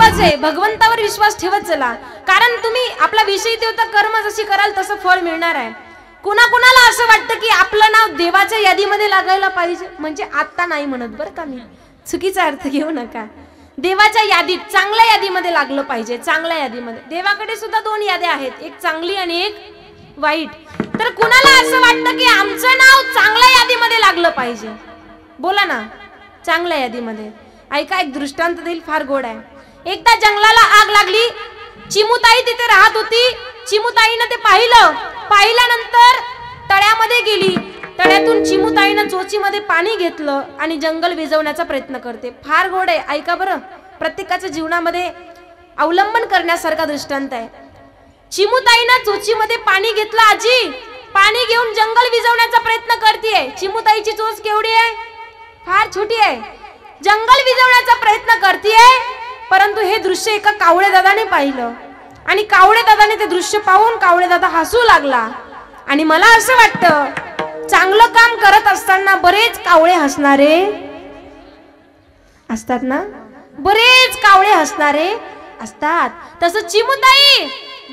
महत्वाचं आहे। भगवंतावर विश्वास ठेवत चला, कारण तुम्ही आपला विषय देवता कर्म जशी कराल तसे फळ मिळणार आहे। कुणाकुणाला असं वाटतं की आपलं नाव देवाच्या यादीमध्ये लागायला पाहिजे, म्हणजे आता नाही म्हणत बरं का मी, चुकीचा अर्थ घेऊ नका। देवाच्या यादीत चांगल्या यादीमध्ये लागलं पाहिजे, चांगल्या यादीमध्ये। देवाकडे सुद्धा दोन याद्या आहेत, एक चांगली आणि एक वाईट। तर कुणाला असं वाटतं की आमचं नाव चांगल्या यादीमध्ये लागलं पाहिजे, बोला ना चांगल्या यादीमध्ये। ऐका एक दृष्टांत देईल, फार गोड आहे। एकदा जंगलाला आग लागली, चिमुताई तिथे राहत होती। चिमुताईने ते पाहिलं, पाहिल्यानंतर तळ्यामध्ये गेली, तळ्यातून चिमुताईने चोचीमध्ये पाणी घेतलं आणि जंगल विझवण्याचा प्रयत्न करते। फार गोड आहे, ऐका बरं, प्रत्येकाच्या जीवनामध्ये अवलंबन करण्यासारखा दृष्टांत आहे। चिमुताईने चोचीमध्ये पाणी घेतलं, आजी पाणी घेऊन जंगल विझवण्याचा प्रयत्न करते। चिमुताईची चोच केवढी आहे, फार छोटी आहे। जंगल विझवण्याचा प्रयत्न करते, परंतु हे दृश्य एका कावळे दादाने पाहिलं आणि कावळे दादाने ते दृश्य पाहून कावळे दादा हसू लागला। आणि मला असं वाटतं चांगलं काम करत असताना बरेच कावळे हसणारे असतात ना, बरेच कावळे हसणारे असतात। तसं चिमुताई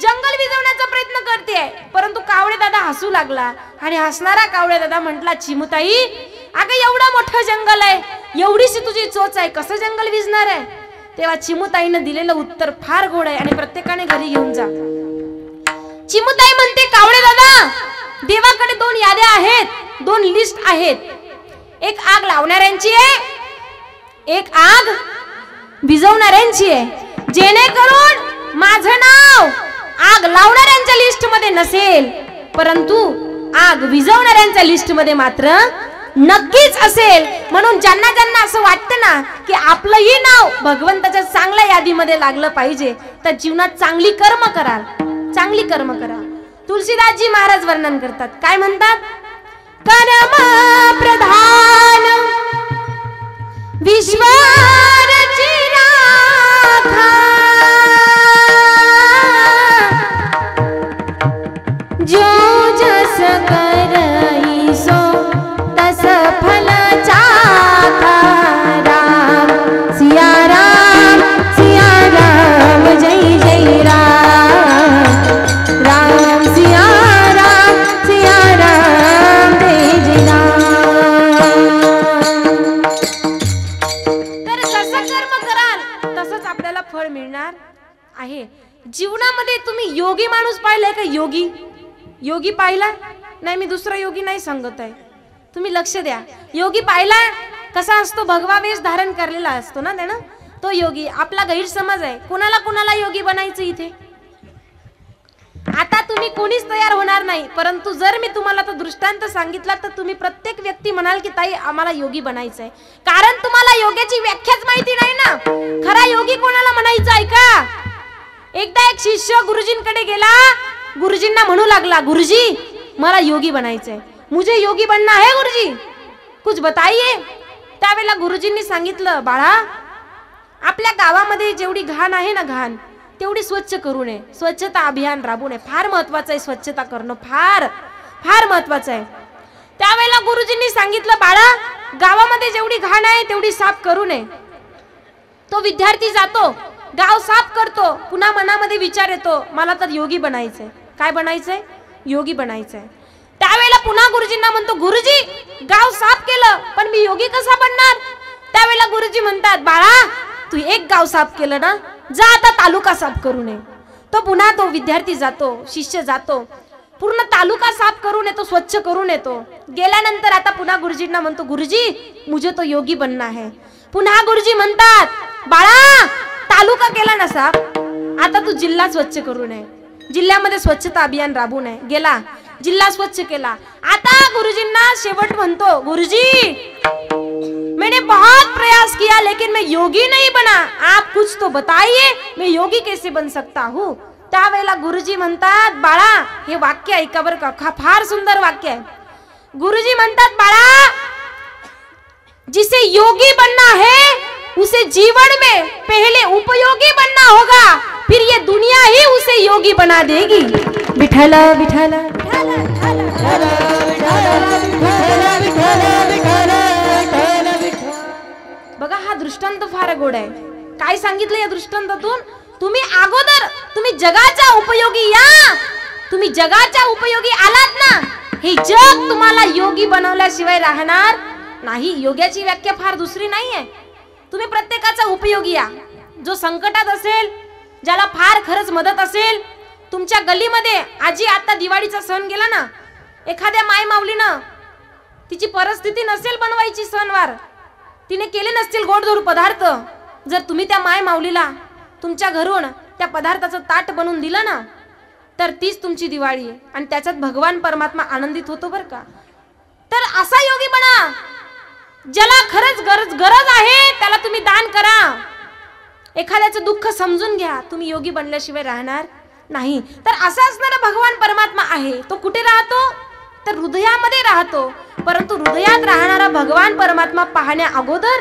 जंगल विझवण्याचा प्रयत्न करते, परंतु कावळे दादा हसू लागला आणि हसणारा कावळे दादा म्हटला, चिमुताई अगं एवढं मोठं जंगल आहे, एवढीशी तुझी चोच आहे, कसं जंगल विझणार आहे? तेव्हा चिमुताईने दिलेलं उत्तर फार गोड आहे आणि प्रत्येकाने घरी घेऊन जा। चिमुताई म्हणते, कावळे दादा देवाकडे दोन याद्या आहेत, दोन लिस्ट आहेत, एक आग लावणाऱ्यांची आहे, एक आग विझवणाऱ्यांची आहे, जेणेकरून माझं नाव आग लावणाऱ्यांच्या लिस्ट मध्ये नसेल परंतु आग विझवणाऱ्यांच्या लिस्ट मध्ये मात्र नक्कीच असेल। म्हणून ज्यांना ज्यांना असं वाटतं ना की आपलंही नाव भगवंताच्या चांगल्या यादीमध्ये लागलं पाहिजे, तर जीवनात चांगली कर्म कराल, चांगली कर्म करा। तुलसीदासजी महाराज वर्णन करतात, काय म्हणतात, कर्म प्रधान विश्वाची राखा, जो जस करई सो सफल चाहता, राम सिया राम सिया राम जय जय राम, राम सिया राम सिया राम जय जय राम। तर जसं कर्म कराल तसंच आपल्याला फळ मिळणार आहे। जीवनामध्ये तुम्ही योगी माणूस पाहिलाय का? योगी योगी पाहिला नाही, मी दुसरा योगी नाही सांगत आहे, तुम्ही लक्ष द्या। योगी पाहिला कसा असतो, भगवा वेश धारण केलेला असतो ना त्यानं, तो योगी। आपला गैरसमज आहे, कोणाला कोणाला योगी बनायचं इथे, आता तुम्ही कोणीच तयार होणार नाही। परंतु जर मी तुम्हाला तो दृष्टांत सांगितला तर तुम्ही प्रत्येक व्यक्ती म्हणाल की ताई आम्हाला योगी बनायचं आहे, कारण तुम्हाला योग्याची व्याख्याच माहिती नाही ना। खरा योगी कोणाला म्हणायचं आहे का? एकदा एक शिष्य गुरुजींकडे गेला, गुरुजींना म्हणू लागला, गुरुजी मला योगी बनायचं आहे, मुझे योगी बनना है गुरुजी, कुछ बताइए। त्यावेळेला गुरुजींनी सांगितलं, बाळा आपल्या गावामध्ये जेवढी घाण आहे ना, घाण तेवढी स्वच्छ करू नये, स्वच्छता अभियान राबू नये, फार महत्वाचं आहे स्वच्छता करणं, फार फार महत्वाचं आहे। त्यावेळेला गुरुजींनी सांगितलं, बाळा गावामध्ये जेवढी घाण आहे तेवढी साफ करू नये। तो विद्यार्थी जातो, गाव साफ करतो, पुन्हा मनामध्ये विचार येतो, मला तर योगी बनायचंय, काय बनायचंय, योगी बनायचंय। त्यावेळेला पुन्हा गुरुजींना म्हणतो, गुरुजी गाव साफ केलं पण मी योगी कसा बनणार? त्यावेळेला गुरुजी म्हणतात, बाळा तू एक गाव साफ केलं ना, जा आता तालुका साफ करू नये। तो पुन्हा तो विद्यार्थी जातो, शिष्य जातो, पूर्ण तालुका साफ करून येतो, स्वच्छ करून येतो। गेल्यानंतर आता पुन्हा गुरुजींना म्हणतो, गुरुजी मुझे तो योगी बनना है। पुन्हा गुरुजी म्हणतात, बाळा तालुका केला ना साफ, आता तू जिल्हा स्वच्छ करू नये, जिल्ह्यामध्ये स्वच्छता अभियान राबू नये। गेला, जिल्हा स्वच्छ केला, आता गुरुजींना शेवट म्हणतो, गुरुजी मैंने बहुत प्रयास किया लेकिन मैं योगी नहीं बना, आप कुछ तो बताइए, मैं योगी कैसे बन सकता हूँ? त्यावेळेला गुरुजी म्हणतात, बाळा हे वाक्य ऐका बरं का, फार सुंदर वाक्य आहे। गुरुजी म्हणतात, बाळा जिसे योगी बनना है उसे जीवन में पहले उपयोगी बनना होगा, फिर ये दुनिया ही उसे योगी बना देगी। विठला विठला बघा, हा दृष्टांत फार गोड आहे। काय सांगितलं या दृष्टांतातून तुम्ही अगोदर तुम्ही जगाचा उपयोगी या तुम्ही जगाचा उपयोगी आलात ना हे जग तुम्हाला योगी बनवल्याशिवाय राहणार नाही। योग्याची व्याख्या फार दुसरी नाही आहे। तुम्ही प्रत्येकाचा उपयोगी या। जो संकटात असेल ज्याला फार खरच मदत असेल तुमच्या गल्लीमध्ये आजी आता दिवाळीचा सण गेला ना एखाद्या माय माऊलीनं तिची परिस्थिती नसेल बनवायची सणवार तिने केले नसतील गोडधोड पदार्थ जर तुम्ही त्या माय माऊलीला तुमच्या घरून त्या पदार्थाचं ताट बनवून दिलं ना तर तीच तुमची दिवाळी आहे आणि त्याच्यात भगवान परमात्मा आनंदित होतो बरं का। तर असा योगी बना ज्याला खरच गरज आहे त्याला तुम्ही दान करा। एखाद्याचं दुःख समजून घ्या। तुम्ही योगी बनल्याशिवाय राहणार नाही। तर असा असणारा भगवान परमात्मा आहे तो कुठे राहतो तर हृदयामध्ये राहतो। परंतु हृदयात राहणारा भगवान परमात्मा पाहण्या अगोदर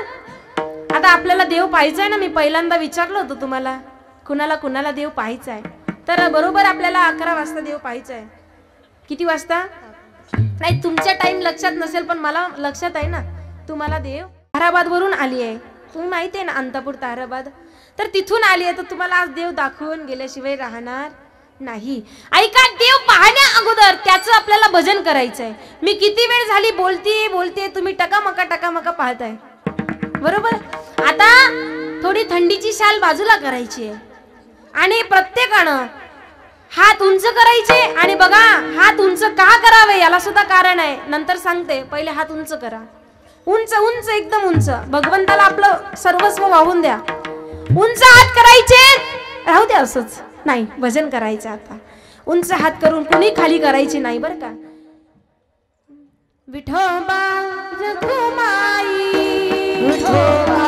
आता आपल्याला देव पाहायचा आहे ना। मी पहिल्यांदा विचारलं होतं तुम्हाला कुणाला कुणाला देव पाहायचा आहे तर बरोबर आपल्याला 11 वाजता देव पाहायचा आहे। किती वाजता नाही तुमचा टाइम लक्षात नसेल पण मला लक्षात आहे ना तुम्हाला देव ताराबाद वरून आली आहे तुम्ही माहिती आहे ना अंतापूर ताराबाद तर तिथून आली आहे तर तुम्हाला आज देव दाखवून गेल्याशिवाय राहणार नाही। ऐका देव पाहण्या अगोदर त्याचं आपल्याला भजन करायचं आहे। मी किती वेळ झाली बोलते तुम्ही टकामका पाहताय बरोबर। आता थोडी थंडीची शाल बाजूला करायची आहे आणि प्रत्येकानं हात उंच करायचे आणि बघा हात उंच का करावे याला सुद्धा कारण आहे नंतर सांगते। पहिले हात उंच करा उंच उंच एकदम उंच भगवंताला आपलं सर्वस्व वाहून द्या। उंच हात करायचे राहू द्या असंच नाही भजन करायचं। आता उंच हात करून कोणी खाली करायची नाही बरं का। विठोबा रखुमाई विठोबा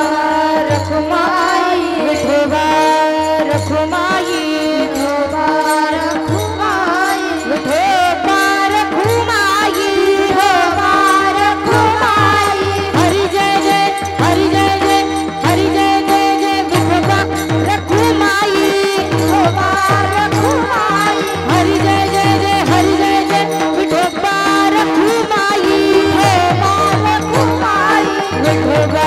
रखुमाई विठोबा रखुमाई विठोबा रखुमाई विठोबा रखुमाई विठोबा रखुमाई हरि जय जय हरि जय जय हरि जय जय जय विठोबा रखुमाई विठोबा रखुमाई हरि जय जय जय हरि जय जय विठोबा रखुमाई विठोबा रखुमाई विठोबा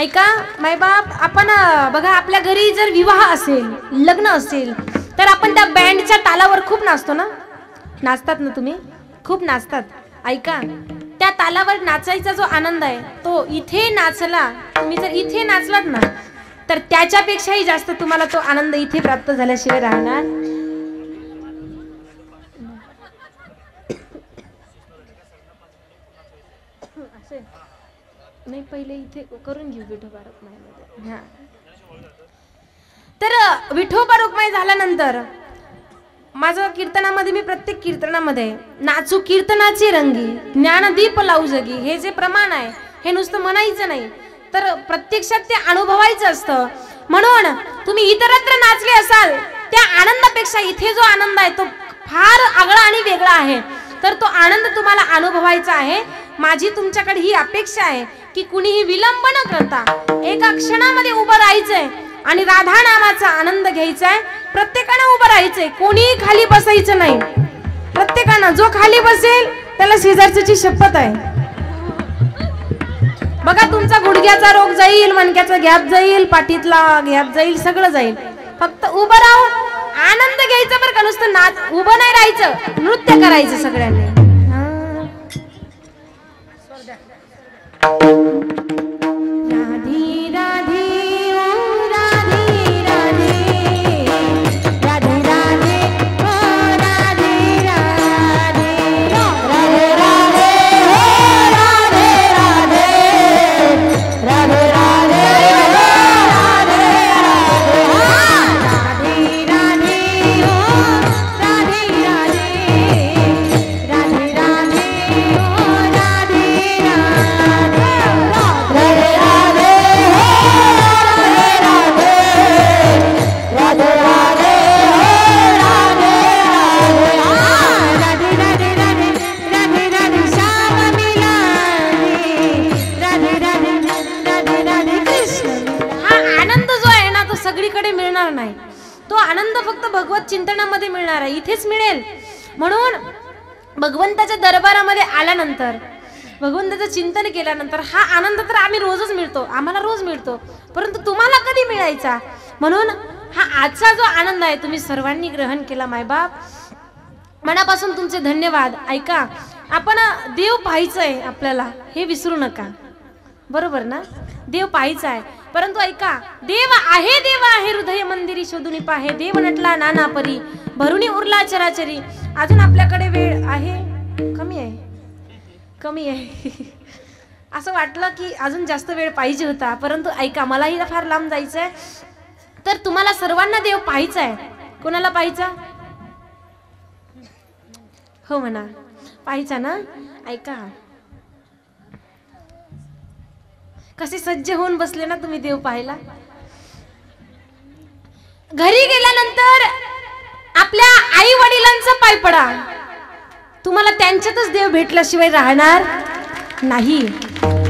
ऐका मायबाप आपण बघा आपल्या घरी जर विवाह असेल लग्न असेल तर आपण त्या बँडच्या तालावर खूप नाचतो ना नाचतात ना तुम्ही खूप नाचतात। ऐका त्या तालावर नाचायचा जो आनंद आहे तो इथे नाचला तुम्ही जर इथे नाचलात ना तर त्याच्यापेक्षाही जास्त तुम्हाला तो आनंद इथे प्राप्त झाल्याशिवाय राहणार। नाही पहिले इथे करून घेऊ विठोबा रुक्माईमध्ये। हां तर विठोबा रुक्माई झाल्यानंतर माझं कीर्तनामध्ये मी प्रत्येक कीर्तनामध्ये नाचू कीर्तनाचे रंगी ज्ञानदीप लावू जगी हे जे प्रमाण आहे हे नुसतं म्हणायचं नाही तर प्रत्यक्षात ते अनुभवायचं असतं। म्हणून तुम्ही इतरत्र नाचले असाल त्या आनंदापेक्षा इथे जो आनंद आहे तो फार आगळा आणि वेगळा आहे। तर तो आनंद तुम्हाला अनुभवायचा आहे। माझी तुमच्याकडे ही अपेक्षा आहे की कुणीही विलंब न करता एका क्षणामध्ये उभं राहायचंय आणि राधा नामाचा आनंद घ्यायचा आहे। प्रत्येकाने उभं राहायचंय कोणीही खाली बसायचं नाही। प्रत्येकाने जो खाली बसेल त्याला शेजारच्याची शपथ आहे। बघा तुमचा गुडघ्याचा रोग जाईल, मणक्याचा गॅप जाईल, पाठीतला गॅप जाईल, सगळं जाईल। फक्त उभं राहा, आनंद घ्यायचा बरं का, नुसतं नाच उभं नाही राहायचं, नृत्य करायचं सगळ्यांनी। राधे राधे चिंतनामध्ये मिळणार आहे, इथेच मिळेल। म्हणून भगवंताच्या दरबारामध्ये आल्यानंतर भगवंताचं चिंतन केल्यानंतर हा आनंद तर आम्ही रोजच मिळतो, आम्हाला रोज मिळतो, परंतु तुम्हाला कधी मिळायचा? म्हणून हा आजचा जो आनंद आहे तुम्ही सर्वांनी ग्रहण केला। मायबाप मनापासून तुमचे धन्यवाद। ऐका, आपण देव पाहायचंय आपल्याला, हे विसरू नका, बरोबर ना? देव पाहायचा आहे, परंतु ऐका, देव आहे हृदय मंदिरी शोधून पाहे, देव नटला नाना परी, भरुणी उरला चराचरी। अजून आपल्याकडे वेळ आहे, कमी आहे, कमी आहे। असं वाटलं की अजून जास्त वेळ पाहिजे होता, परंतु ऐका, मलाही फार लांब जायचंय। तर तुम्हाला सर्वांना देव पाहायचा आहे। कोणाला पाहायचा? हो म्हणा, पाहायचा ना? ऐका, कसे सज्ज होऊन बसले ना तुम्ही देव पाहायला। घरी गेल्यानंतर आपल्या आई वडिलांचा पाय पडा, तुम्हाला त्यांच्यातच देव भेटल्याशिवाय राहणार नाही।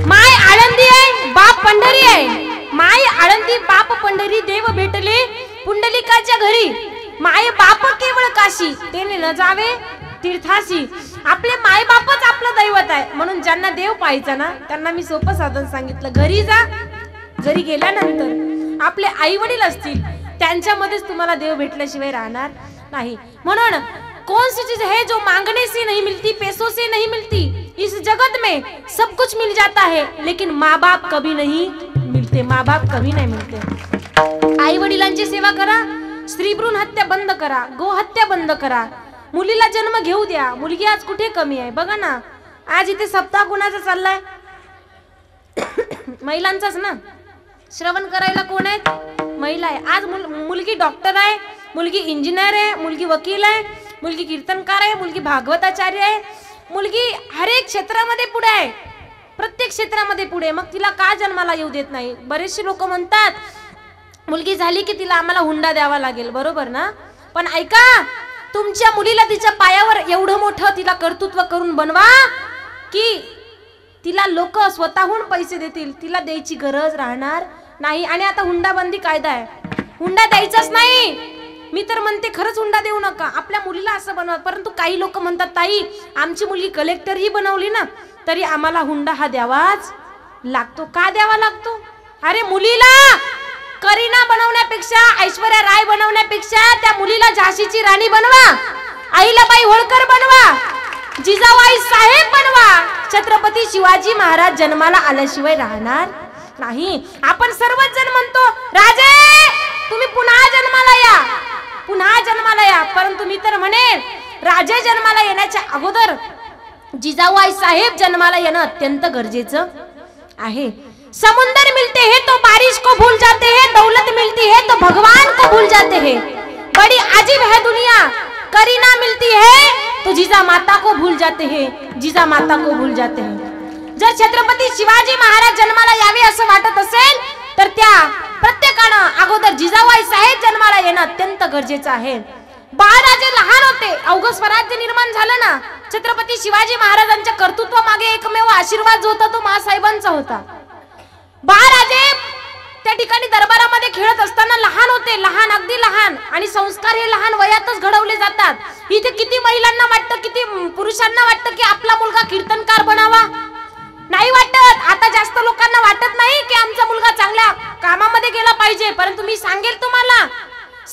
माय आळंदी आहे, बाप पंढरी आहे। माय आळंदी बाप पंढरी, देव भेटले पुंडलिकाच्या घरी। माय बाप केवळ काशी, तेने न जावे तीर्थाशी। आपले माय बापच आपलं दैवत आहे, म्हणून ज्यांना देव पाहायचा ना त्यांना मी सोपं साधन सांगितलं, घरी जा। घरी गेल्यानंतर आपले आई वडील असतील, त्यांच्यामध्येच तुम्हाला देव भेटल्याशिवाय राहणार नाही। म्हणून कौन सी चीज है जो मांगने से नहीं मिलती, पैसों से नहीं मिलती? इस जगत में सब कुछ मिल जाता है, लेकिन माँ बाप कभी नहीं मिलते। माँ बाप कभी नहीं मिलते। आई वडिलांची सेवा करा, स्त्री भ्रूण हत्या बंद करा, गोहत्या बंद करा, मुलीला जन्म घेऊ द्या। मुलगी आज कुठे कमी आहे? बघा ना, आज इथे सप्ताह कोणाचा चाललाय? महिलांचाच ना। श्रवण करायला कोण आहेत? महिला आहे। आज मुलगी डॉक्टर आहे, मुलगी इंजिनियर आहे, मुलगी वकील आहे, मुलगी कीर्तनकार आहे, मुलगी भागवताचार्य आहे, मुलगी हर एक क्षेत्रामध्ये पुढे आहे, प्रत्येक क्षेत्रामध्ये पुढे। मग तिला का जन्माला येऊ देत नाही? बरेचसे लोक म्हणतात मुलगी झाली की तिला आम्हाला हुंडा द्यावा लागेल, बरोबर ना? पण ऐका, तुमच्या मुलीला तिच्या पायावर एवढं मोठं तिला कर्तृत्व करून बनवा की तिला लोक स्वतःहून पैसे देतील, तिला द्यायची गरज राहणार नाही। आणि आता हुंडाबंदी कायदा आहे, हुंडा द्यायचाच नाही। मी तर म्हणते खरंच हुंडा देऊ नका, आपल्या मुलीला असं बनवा। परंतु काही लोक म्हणतात ताई आमची मुलगी कलेक्टर ही बनवली ना तरी आम्हाला हुंडा हा द्यावाच लागतो। का द्यावा लागतो? अरे मुलीला करीना बनवण्यापेक्षा, ऐश्वर्या राय बनवण्यापेक्षा त्या मुलीला झाशीची राणी बनवा, अहिल्याबाई होळकर बनवा, जिजाबाई साहेब बनवा। छत्रपती शिवाजी महाराज जन्माला आल्याशिवाय राहणार नाही। आपण सर्वच जण म्हणतो राजे तुम्ही पुन्हा जन्माला या, पुन्हा जन्माला या, परंतु मी तर म्हणेन राजे जन्माला येण्याच्या अगोदर जिजाबाई साहेब जन्माला येणं अत्यंत गरजेचं आहे। समुंदर मिलते हैं तो बारिश को भूल जाते हैं, दौलत मिलती है तो भगवान को भूल जाते हैं। बड़ी अजीब है दुनिया, करीना मिलती है तो जीजा माता को भूल जाते हैं, जीजा माता को भूल जाते हैं। जर छत्रपती शिवाजी महाराज जन्माला यावे असं वाटत असेल तर त्या प्रत्येकानं अगोदर जिजाबाई साहेब जन्माला येणं अत्यंत गरजेचं आहे। बाळराजे लहान होते, अवघ स्वराज्य निर्माण झालं ना। छत्रपती शिवाजी महाराजांच्या कर्तृत्व मागे एकमेव आशीर्वाद जो होता तो मासाहेबांचा होता। बाळराजे त्या ठिकाणी दरबारामध्ये खेळत असताना लहान होते, लहान अगदी लहान, आणि संस्कार हे लहान वयातच घडवले जातात। इथे किती महिलांना वाटतं, किती पुरुषांना वाटतं की आपला मुलगा कीर्तनकार बनावा, नाही वाटत। आता जास्त लोकांना वाटत नाही की आमचा मुलगा चांगल्या कामामध्ये गेला पाहिजे, परंतु मी सांगेल तुम्हाला,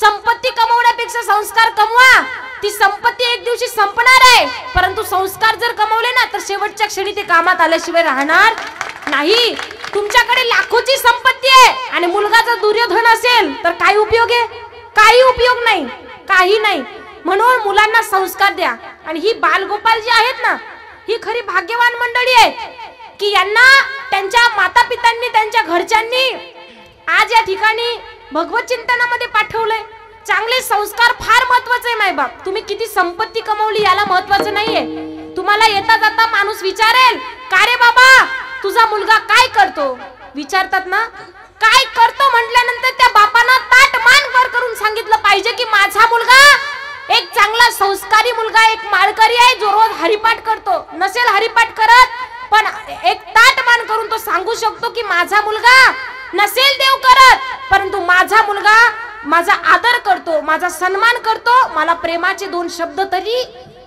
संपत्ती कमवण्यापेक्षा संस्कार कमवा। ती संपत्ती एक दिवशी संपणार आहे, परंतु संस्कार जर कमवले ना तर शेवटच्या क्षणी ते कामात आल्याशिवाय राहणार नाही। तुमच्याकडे लाखोची संपत्ती आहे आणि मुलगा जर दुर्योधन असेल तर काय उपयोग आहे? काही उपयोग नाही, काही नाही। म्हणून मुलांना संस्कार द्या। आणि ही बालगोपाल जी आहेत ना, ही खरी भाग्यवान मंडळी आहे की यांना त्यांच्या माता-पितांनी, त्यांच्या घरच्यांनी आज या ठिकाणी भगवत चिंतनामध्ये पाठवले। चांगले संस्कार फार महत्त्वाचे आहे मायबाप। तुम्ही किती संपत्ती कमवली याला महत्त्वाचं नाहीये। तुम्हाला येता जाता माणूस विचारेल, "का रे बाबा, तुझा मुलगा काय करतो?" विचारतात ना, काय करतो म्हटल्यानंतर त्या बापांना ताट मान वर करून सांगितलं पाहिजे की माझा मुलगा एक चांगला संस्कारी मुलगा, एक माळकरी आहे, जो रोज हरिपाठ करतो। नसेल हरिपाठ करत पण एक ताट मान करून तो सांगू शकतो की माझा मुलगा नसेल देव करत, परंतु माझा मुलगा माझा आदर करतो, माझा सन्मान करतो, मला प्रेमाचे दोन शब्द तरी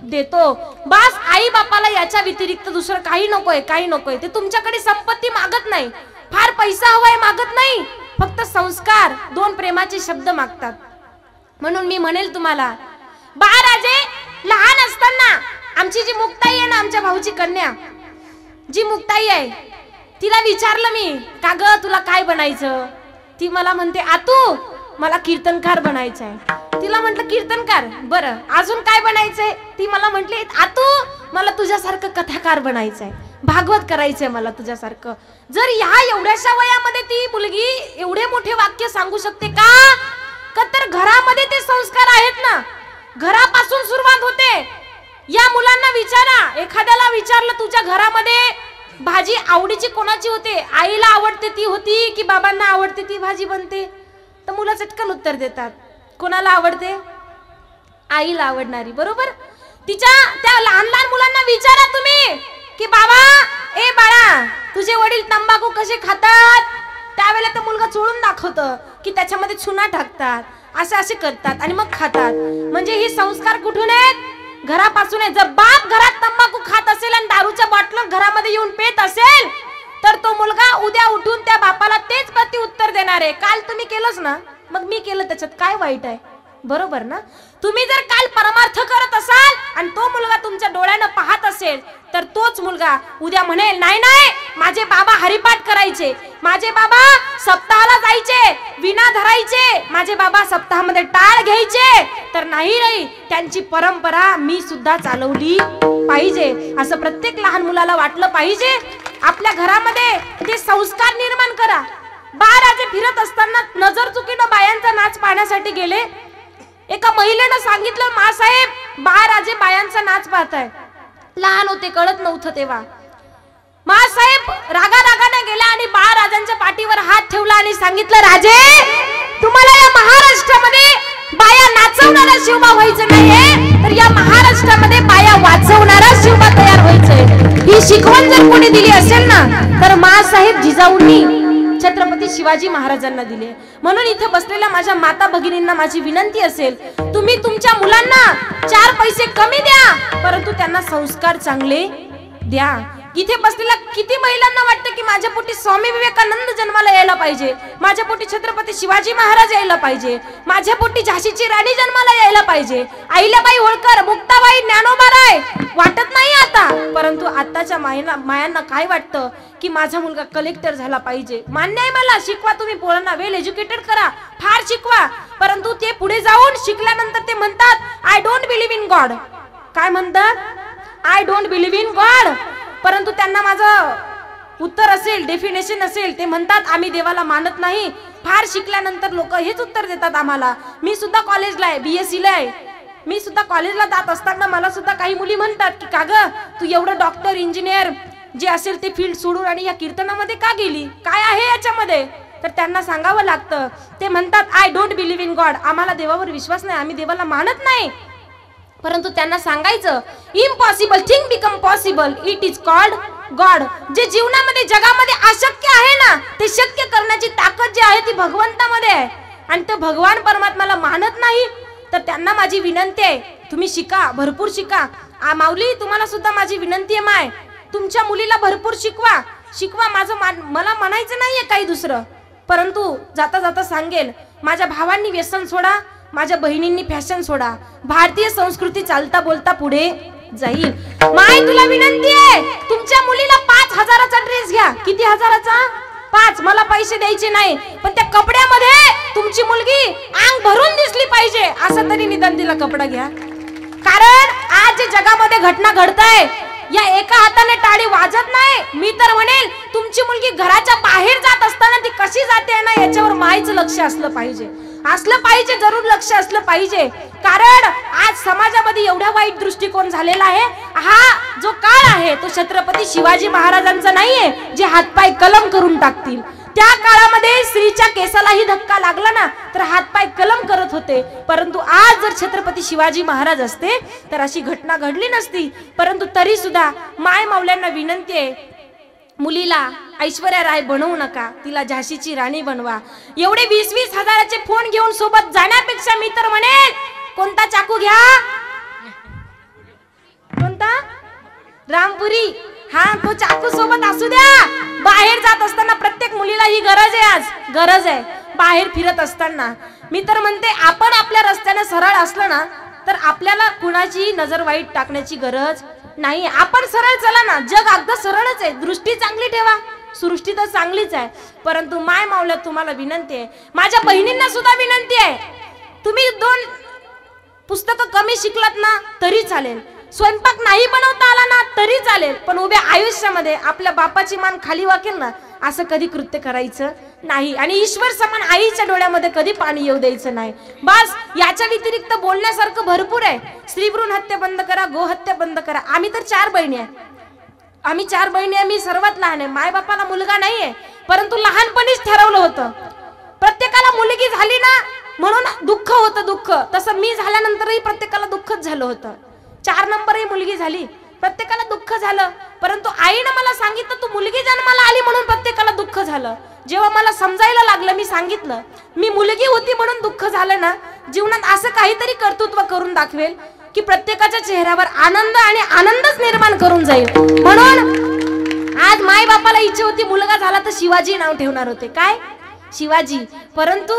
देतो। बस आई बापाला याच्या व्यतिरिक्त दुसरं काही नकोय, काही नकोय। ते तुमच्याकडे संपत्ती मागत नाही, फार पैसा हवाय मागत नाही, फक्त संस्कार, दोन प्रेमाचे शब्द मागतात। म्हणून मी म्हणेल तुम्हाला, बाळराजे लहान असताना आमची जी मुक्ताई आहे ना, आमच्या भाऊची कन्या जी मुक्ताई आहे, तिला विचारलं मी, "का ग तुला काय बनायचं?" ती मला म्हणते, "आतू मला कीर्तनकार बनायचं आहे." तिला म्हटलं, "कीर्तनकार, बरं अजून काय बनायचंय?" ती मला म्हटली, "आतू मला तुझ्यासारखं कथाकार बनायचं आहे, भागवत करायचंय मला तुझ्यासारखं." जर ह्या एवढ्याशा वयामध्ये ती मुलगी एवढे मोठे वाक्य सांगू शकते का? तर घरामध्ये ते संस्कार आहेत ना, घरापासून सुरुवात होते। या मुलांना विचारा, एखाद्याला विचारलं, "तुझ्या घरामध्ये भाजी आवडीची कोणाची होते? आईला आवडते ती होती की बाबांना आवडते ती भाजी बनते?" तर मुलं चटकन उत्तर देतात, "कोणाला आवडते? आईला आवडणारी, बरोबर?" तिच्या त्या लहान लहान मुलांना विचारा तुम्ही की, "बाबा, ए बाळा, तुझे वडील तंबाखू कसे खातात?" त्यावेळेला तो मुलगा चोळून दाखवतं की त्याच्यामध्ये चुना टाकतात, असे असे करतात आणि मग खातात। म्हणजे हे संस्कार कुठून आहेत? घरापासून आहे। जर बाप घरात तंबाखू खात असेल आणि दारूच्या बॉटल घरामध्ये येऊन पेत असेल तर तो मुलगा उद्या उठून त्या बापाला तेच प्रति उत्तर देणार आहे, "काल तुम्ही केलंच ना, मग मी केलं, त्याच्यात काय वाईट आहे?" बरोबर ना? तुम्ही जर काल परमार्थ करत असाल आणि तो मुलगा तुमच्या डोळ्यानं पाहत असेल तर तोच मुलगा उद्या म्हणेल, "नाही नाही, माझे बाबा हरिपाठ करायचे, माझे बाबा सप्ताहाला जायचे, विना धरायचे, माझे बाबा सप्ताहामध्ये टाळ घ्यायचे, तर नाही नाही, त्यांची परंपरा मी सुद्धा चालवली पाहिजे." असं प्रत्येक लहान मुलाला वाटलं पाहिजे। आपल्या घरामध्ये ते संस्कार निर्माण करा। बाळराजे फिरत असताना नजर चुकीनं बायांचा नाच पाहण्यासाठी गेले। एका महिलेनं सांगितलं, "मासाहेब, बाळराजे बायांचा नाच पाहताय." लहान होते, कळत नव्हतं तेव्हा। मासाहेब रागारागाने गेला आणि बाळराजांच्या पाठीवर हात ठेवला आणि सांगितलं, "राजे, तुम्हाला या महाराष्ट्रामध्ये बाया नाचवणारा शिवबा व्हायचं नाहीये, तर या महाराष्ट्रामध्ये बाया वाचवणारा शिवबा तयार व्हायचंय." ही शिकवण जर कोणी दिली असेल ना तर मासाहेब जिजाऊंनी छत्रपती शिवाजी महाराजांना दिले। म्हणून इथे बसलेल्या माझ्या माता भगिनींना माझी विनंती असेल, तुम्ही तुमच्या मुलांना 4 पैसे कमी द्या, परंतु त्यांना संस्कार चांगले द्या। इथे बसलेल्या किती महिलांना वाटतं की माझ्या पोटी स्वामी विवेकानंद जन्माला यायला पाहिजे, माझ्या पोटी छत्रपती शिवाजी महाराज यायला पाहिजे, माझ्या पोटी झाशीची राणी जन्माला यायला पाहिजे, अहिल्याबाई होळकर, मुक्ताबाई, ज्ञानोबा राय वाटत नाही आता। परंतु आताच्या मायांना काय वाटतं की माझा मुलगा कलेक्टर झाला पाहिजे। मान्य आहे, मला शिकवा, तुम्ही पोरांना वेल एज्युकेटेड करा, फार शिकवा, परंतु ते पुढे जाऊन शिकल्यानंतर ते म्हणतात, "I don't believe in God." काय म्हणतात? "I don't believe in God." परंतु त्यांना माझं उत्तर असेल, डेफिनेशन असेल, ते म्हणतात, "आम्ही देवाला मानत नाही." फार शिकल्यानंतर लोक हेच उत्तर देतात आम्हाला। मी सुद्धा कॉलेजला आहे, BSc ला आहे। मी सुद्धा कॉलेजला जात असताना मला सुद्धा काही मुली म्हणतात की, "का ग तू एवढं डॉक्टर, इंजिनियर जे असेल ते फील्ड सोडून आणि या कीर्तनामध्ये का गेली? काय आहे याच्यामध्ये?" तर त्यांना सांगावं लागतं, ते म्हणतात, "I don't believe in God." आम्हाला देवावर विश्वास नाही, आम्ही देवाला मानत नाही। परंतु त्यांना सांगायचं, "impossible thing become possible, it is called God जे जीवनामध्ये जगामध्ये अशक्य आहे ना ते शक्य करण्याची ताकद जी आहे ती भगवंतामध्ये आहे आणि तो भगवान परमात्माला मानत नाही तर त्यांना माझी विनंती आहे तुम्ही शिका भरपूर शिका। आ माऊली तुम्हाला सुद्धा माझी विनंती आहे माय तुमच्या मुलीला भरपूर शिकवा शिकवा माझं मला म्हणायचं नाहीये काही दुसरं परंतु जाता जाता सांगेल माझ्या भावांनी व्यसन सोडा माझ्या बहिणींनी फॅशन सोडा भारतीय संस्कृती चालता बोलता पुढे जाईल। माय तुला विनंती आहे तुमच्या मुलीला 5000 चा ड्रेस घ्या। किती हजाराचा? 5। मला पैसे द्यायचे नाही पण त्या कपड्यामध्ये तुमची मुलगी अंग भरून दिसली पाहिजे असं तरी निदान तिला कपडा घ्या। कारण आज जे जगामध्ये घटना घडताय या एका हाताने टाळी वाजत नाही। मी तर म्हणेल तुमची मुलगी घराच्या बाहेर जात असताना ती कशी जाते ना याच्यावर माईचं लक्ष असलं पाहिजे जरूर लक्ष असलं पाहिजे। कारण आज समाजामध्ये एवढा वाईट दृष्टिकोन झालेला आहे। हा जो काळ आहे तो छत्रपती शिवाजी महाराजांचा नाहीये जे हातपाय कलम करून टाकतील। त्या काळामध्ये स्त्रीच्या केसालाही धक्का लागला ना तर हातपाय कलम करत होते परंतु आज जर छत्रपती शिवाजी महाराज असते तर अशी घटना घडली नसती। परंतु तरी सुद्धा माय मावल्यांना विनंती आहे मुलीला ऐश्वर्या राय बनवू नका तिला झाशीची राणी बनवा। एवढे 20-20 हजाराचे फोन घेऊन सोबत जाण्यापेक्षा मी तर म्हणेल कोणता चाकू घ्या कोणता रामपुरी हा तो चाकू सोबत असू द्या। बाहेर जात असताना प्रत्येक मुलीला ही गरज आहे आज गरज आहे। बाहेर फिरत असताना मी तर म्हणते आपण आपल्या रस्त्याने सरळ असलं ना तर आपल्याला कुणाची नजर वाईट टाकण्याची गरज नाही। आपण सरळ चला ना जग अगदी सरळच आहे। दृष्टी चांगली ठेवा सृष्टी तर चांगलीच आहे। परंतु माय मावल्या तुम्हाला विनंती आहे माझ्या बहिणींना सुद्धा विनंती आहे तुम्ही 2 पुस्तकं कमी शिकलात ना तरी चालेल स्वयंपाक नाही बनवता आला ना तरी चालेल पण उभ्या आयुष्यामध्ये आपल्या बापाची मान खाली वाकेल ना असं कधी कृत्य करायचं नाही आणि ईश्वर समान आईच्या डोळ्यामध्ये कधी पाणी येऊ द्यायचं नाही। बस याच्या व्यतिरिक्त बोलण्यासारखं भरपूर आहे। स्त्री भ्रूण हत्या बंद करा गोहत्या बंद करा। आम्ही तर 4 बहिणी आहे आम्ही 4 बहिणी आहे मी सर्वात लहान आहे। माय बापाला मुलगा नाहीये परंतु लहानपणीच ठरवलं होतं प्रत्येकाला मुलगी झाली ना म्हणून दुःख होतं दुःख तसं मी झाल्यानंतरही प्रत्येकाला दुःखच झालं होतं। 4 नंबरही मुलगी झाली प्रत्येकाला दुःख झालं परंतु आईने मला सांगितलं तू मुलगी जन्माला आली म्हणून प्रत्येकाला दुःख झालं। जेव्हा मला समजायला लागलं मी सांगितलं मी मुलगी होती म्हणून दुःख झालं ना जीवनात असं काहीतरी कर्तृत्व करून दाखवेल की प्रत्येकाच्या चेहऱ्यावर आनंद आणि आनंदच निर्माण करून जाईल। म्हणून आज माय बापाला इच्छा होती मुलगा झाला तर शिवाजी नाव ठेवणार होते काय शिवाजी परंतु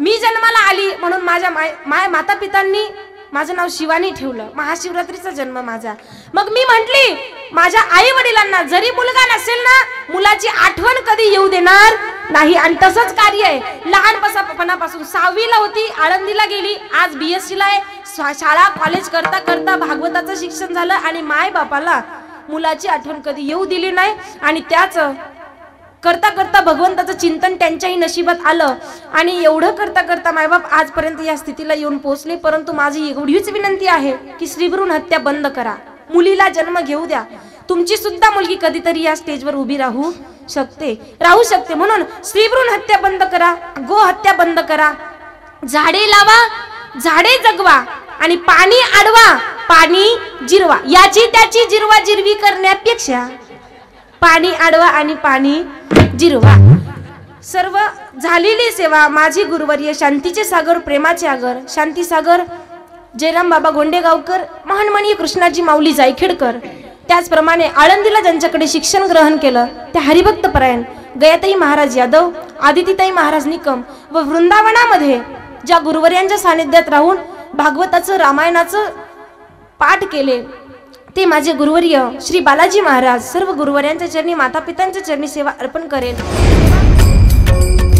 मी जन्माला आली म्हणून माझ्या माय माता पितांनी माझं नाव शिवानी ठेवलं। महाशिवरात्रीचा जन्म माझा मग मी म्हटली माझ्या आई वडिलांना जरी मुलगा नसेल ना मुलाची आठवण कधी येऊ देणार नाही आणि तसंच कार्य आहे। लहानपणापासून 6वीला होती आळंदीला गेली आज BSc ला आहे। शाळा कॉलेज करता करता भागवताचं शिक्षण झालं आणि माय बापाला मुलाची आठवण कधी येऊ दिली नाही आणि त्याच करता करता भगवंताचं चिंतन त्यांच्याही नशिबात आलं आणि एवढं करता करता मायबाप आजपर्यंत या स्थितीला येऊन पोहोचले। परंतु माझी एवढीच विनंती आहे की स्त्रीभ्रूण हत्या बंद करा मुलीला जन्म घेऊ द्या। तुमची सुद्धा मुलगी कधीतरी या स्टेजवर उभी राहू शकते। म्हणून स्त्रीभ्रूण हत्या बंद करा गो हत्या बंद करा झाडे लावा झाडे जगवा आणि पाणी अडवा पाणी जिरवा। याची त्याची जिरवा जिरवी करण्यापेक्षा पाणी अडवा आणि पाणी जिरवा। सर्व झालेली सेवा माझी गुरुवर्य शांतीचे सागर प्रेमाचे आगर शांती सागर जयराम बाबा गोंडेगावकर महानमणीय कृष्णाजी माऊली जायखेडकर। त्याचप्रमाणे आळंदीला ज्यांच्याकडे शिक्षण ग्रहण केलं त्या हरिभक्त परायण गयाताई महाराज यादव आदितीताई महाराज निकम व वृंदावनामध्ये ज्या गुरुवर्यांच्या सानिध्यात राहून भागवताचं रामायणाचं पाठ केले ते माझे गुरुवर्य श्री बालाजी महाराज। सर्व गुरुवर्यांच्या चरणी माता पितांच्या चरणी सेवा अर्पण करेल।